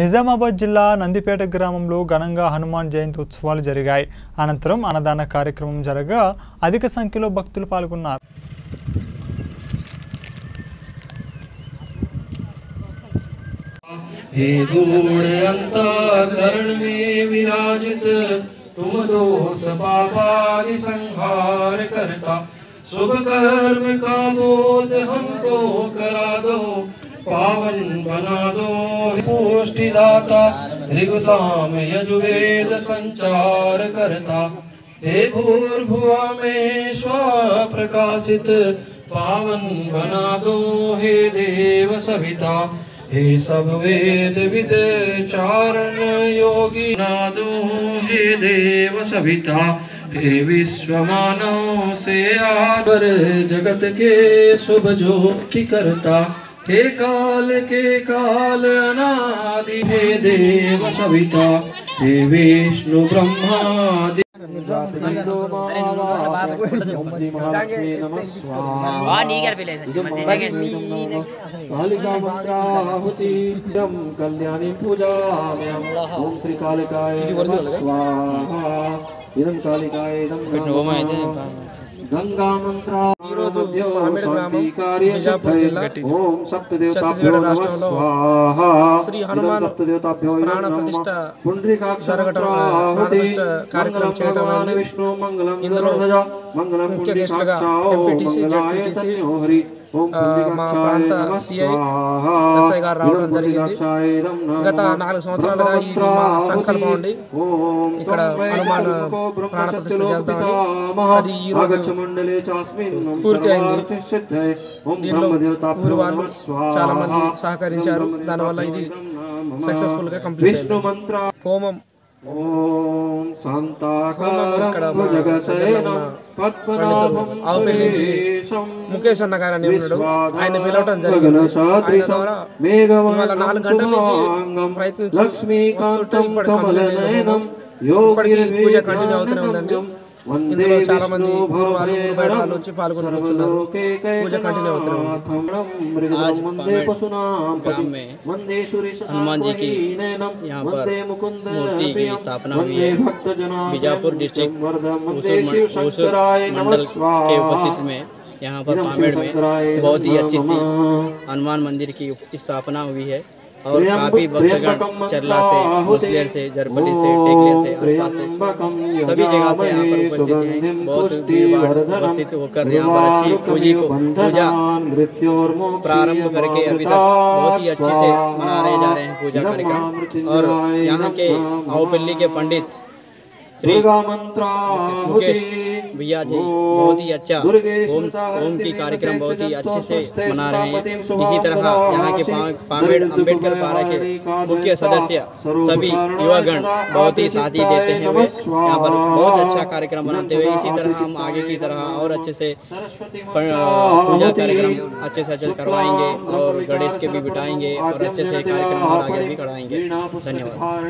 నిజామాబాద్ జిల్లా నందీపేట గ్రామంలో घनंगा హనుమాన్ జయంతి ఉత్సవాలు జరిగాయి। అనంతరం అన్నదాన కార్యక్రమం జరగగా అధిక సంఖ్యలో భక్తులు పాల్గొన్నారు। हे दूर अंतःकरण में विराजित तुम दोष पापादि संहार करता, शुभ कर्म का बोध हमको करा दो, पावन बना दो पुष्टिदाता, ऋग्साम यजुर्वेद संचार करता। हे भूर्भुवा में स्व प्रकाशित, पावन बना दो हे देव सविता, हे सब वेद विद चारण योगी बना दो हे देव सविता। हे विश्व मानव से आदर जगत के शुभ ज्योति करता, हे काल के काल अनादि हे देव सविता, हे विष्णु ब्रह्मादि कल्याणी पूजा ओम श्री कालिकाय स्वाहा। इदं कालिकाय गंगा मंत्रा बीजापुर जिला छत्तीसगढ़ राष्ट्र श्री हनुमान प्राण प्रतिष्ठा जरगटन प्राणप्रतिष्ठ कार्यक्रम चयन इंदो मुख्य गेस्ट एमपीटीसी जेपीटीसी మా ప్రాంత సిఐ ఎస్ఐ గారు రావడం జరిగింది। గత 4 సంవత్సరాలుగా ఈ మా సంకల్పం ఉండి ఇక్కడ హనుమాన్ ప్రాణ ప్రతిష్ఠ చేస్తామని, అది ఈ రోజు పూర్తి అయింది। దీంట్లో ఊరు వాళ్ళు చాలా మంది సహకరించారు, దానివల్ల ఇది సక్సెస్ఫుల్ గా కంప్లీట్ అయింది। హోమం ఇక్కడ ఆవు పెళ్లించి ముఖేష్ అన్న గారు అని ఉన్నాడు, ఆయన పిలవటం జరిగింది। ఆయన ద్వారా ఇవాళ 4 గంటల నుంచి ప్రయత్నించి ఇప్పటికీ పూజ కంటిన్యూ అవుతూనే ఉందండి। ఇందులో చాలా మంది గురువారు బయట వాళ్ళు వచ్చి పాల్గొని వచ్చున్నారు। పూజ కంటిన్యూ అవుతూనే ఉంది। हनुमान जी की यहाँ पर मूर्ति की स्थापना हुई है। बीजापुर डिस्ट्रिक्ट मंडल के उपस्थित में यहाँ पर पामेड़ में बहुत ही अच्छी सी हनुमान मंदिर की स्थापना हुई है और काफी भक्तगण चरला से, मुसलेर से, जरपली से, टेकले से, आसपास से, सभी जगह से यहाँ पर उपस्थित हैं। बहुत उपस्थित होकर यहाँ पर अच्छी पूजा प्रारंभ करके अभी तक बहुत ही अच्छे से मना रहे जा रहे हैं पूजा कार्यक्रम। और यहाँ के आऊपल्ली के पंडित श्री मुकेश भैया जी बहुत ही अच्छा होम की कार्यक्रम बहुत ही अच्छे से मना रहे हैं। इसी तरह यहाँ के पामेड़ अंबेडकर पारा के मुख्य सदस्य सभी युवागण बहुत ही साथ ही देते हैं। वे यहाँ पर बहुत अच्छा कार्यक्रम बनाते हुए इसी तरह हम आगे की तरह और अच्छे से पूजा कार्यक्रम अच्छे से अच्छे करवाएंगे और गणेश के भी बिठाएंगे और अच्छे से कार्यक्रम और आगे भी कराएंगे। धन्यवाद।